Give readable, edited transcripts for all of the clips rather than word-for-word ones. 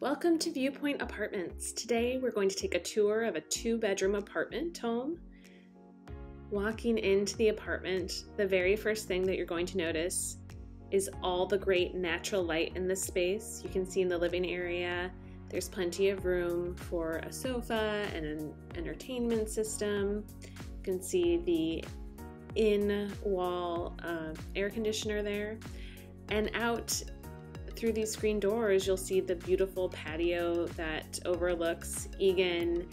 Welcome to Viewpoint Apartments. Today we're going to take a tour of a two-bedroom apartment home. Walking into the apartment, the very first thing that you're going to notice is all the great natural light in this space. You can see in the living area, there's plenty of room for a sofa and an entertainment system. You can see the in-wall air conditioner there. And out through these screen doors, you'll see the beautiful patio that overlooks Eagan,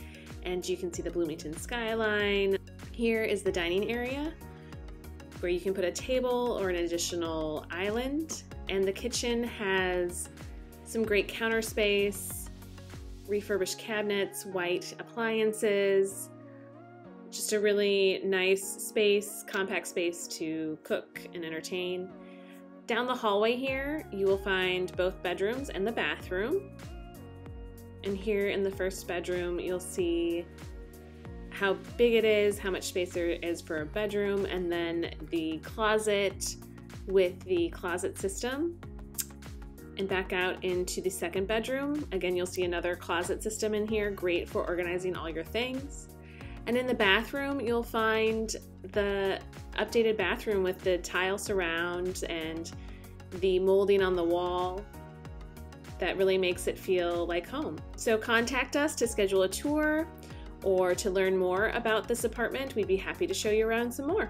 and you can see the Bloomington skyline. Here is the dining area where you can put a table or an additional island, and the kitchen has some great counter space, refurbished cabinets, white appliances, just a really nice space, compact space to cook and entertain. Down the hallway here, you will find both bedrooms and the bathroom. And here in the first bedroom, you'll see how big it is, how much space there is for a bedroom, and then the closet with the closet system. And back out into the second bedroom. Again, you'll see another closet system in here, great for organizing all your things. And in the bathroom, you'll find the updated bathroom with the tile surround and the molding on the wall that really makes it feel like home. So contact us to schedule a tour or to learn more about this apartment. We'd be happy to show you around some more.